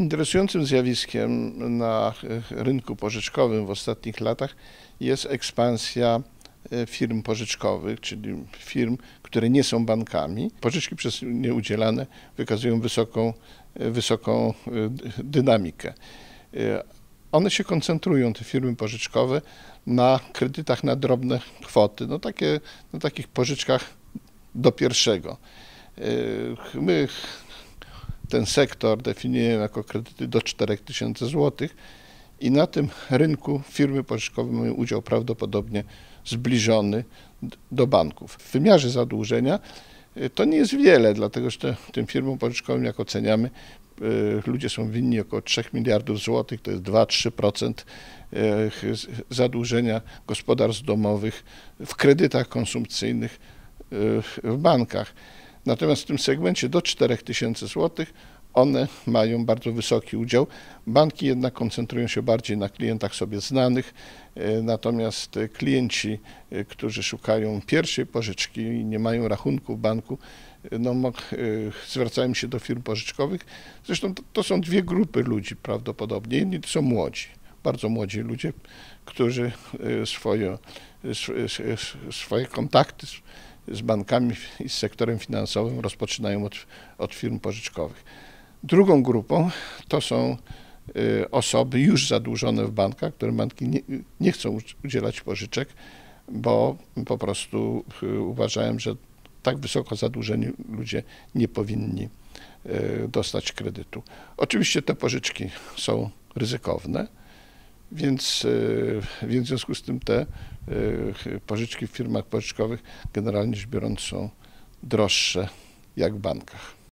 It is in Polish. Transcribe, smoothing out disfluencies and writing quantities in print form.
Interesującym zjawiskiem na rynku pożyczkowym w ostatnich latach jest ekspansja firm pożyczkowych, czyli firm, które nie są bankami. Pożyczki przez nie udzielane wykazują wysoką dynamikę. One się koncentrują, te firmy pożyczkowe, na kredytach na drobne kwoty, na takich pożyczkach do pierwszego. My ten sektor definiujemy jako kredyty do 4000 zł i na tym rynku firmy pożyczkowe mają udział prawdopodobnie zbliżony do banków. W wymiarze zadłużenia to nie jest wiele, dlatego że tym firmom pożyczkowym, jak oceniamy, ludzie są winni około 3 miliardów złotych, to jest 2–3% zadłużenia gospodarstw domowych w kredytach konsumpcyjnych w bankach. Natomiast w tym segmencie do 4000 zł one mają bardzo wysoki udział. Banki jednak koncentrują się bardziej na klientach sobie znanych, natomiast klienci, którzy szukają pierwszej pożyczki i nie mają rachunku w banku, zwracają się do firm pożyczkowych. Zresztą to są dwie grupy ludzi prawdopodobnie. Jedni to są młodzi, bardzo młodzi ludzie, którzy swoje kontakty z bankami i z sektorem finansowym rozpoczynają od firm pożyczkowych. Drugą grupą to są osoby już zadłużone w bankach, którym banki nie chcą udzielać pożyczek, bo po prostu uważają, że tak wysoko zadłużeni ludzie nie powinni dostać kredytu. Oczywiście te pożyczki są ryzykowne, więc w związku z tym te pożyczki w firmach pożyczkowych generalnie rzecz biorąc są droższe jak w bankach.